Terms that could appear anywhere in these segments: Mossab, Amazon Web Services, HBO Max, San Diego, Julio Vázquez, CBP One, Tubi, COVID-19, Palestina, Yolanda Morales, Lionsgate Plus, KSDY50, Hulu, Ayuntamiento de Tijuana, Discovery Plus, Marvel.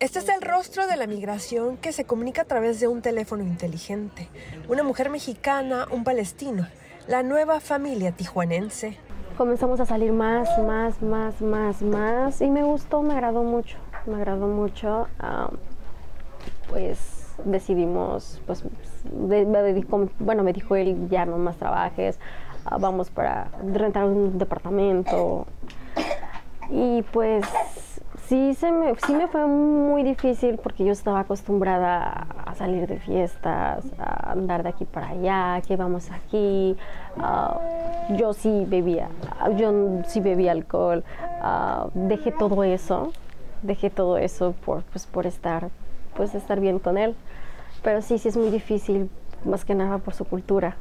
Este es el rostro de la migración que se comunica a través de un teléfono inteligente. Una mujer mexicana, un palestino, la nueva familia tijuanense. Comenzamos a salir más y me gustó, me agradó mucho. Pues decidimos, me dijo él, ya no más trabajes, vamos para rentar un departamento. Y pues sí me fue muy difícil porque yo estaba acostumbrada a salir de fiestas, a andar de aquí para allá, que vamos aquí. Yo sí bebía alcohol. Dejé todo eso por estar, estar bien con él. Pero sí es muy difícil, más que nada por su cultura.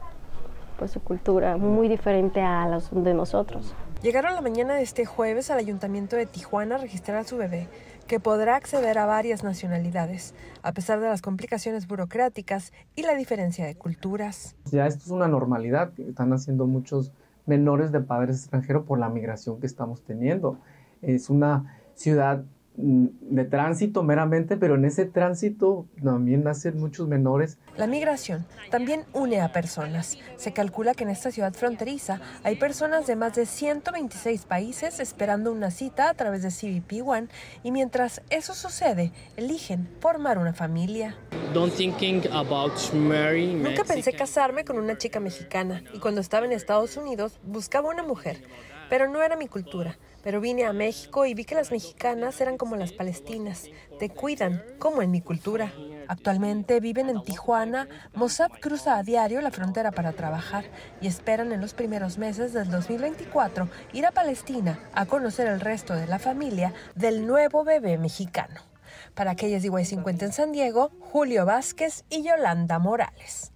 Muy diferente a los de nosotros. Llegaron la mañana de este jueves al Ayuntamiento de Tijuana a registrar a su bebé, que podrá acceder a varias nacionalidades, a pesar de las complicaciones burocráticas y la diferencia de culturas. Ya esto es una normalidad que están haciendo muchos menores de padres extranjeros por la migración que estamos teniendo. Es una ciudad de tránsito meramente, pero en ese tránsito también nacen muchos menores. La migración también une a personas. Se calcula que en esta ciudad fronteriza hay personas de más de 126 países esperando una cita a través de CBP One y mientras eso sucede, eligen formar una familia. Nunca pensé casarme con una chica mexicana y cuando estaba en Estados Unidos buscaba una mujer, pero no era mi cultura. Pero vine a México y vi que las mexicanas eran como las palestinas, te cuidan, como en mi cultura. Actualmente viven en Tijuana, Mossab cruza a diario la frontera para trabajar y esperan en los primeros meses del 2024 ir a Palestina a conocer el resto de la familia del nuevo bebé mexicano. Para aquellas de Y50 en San Diego, Julio Vázquez y Yolanda Morales.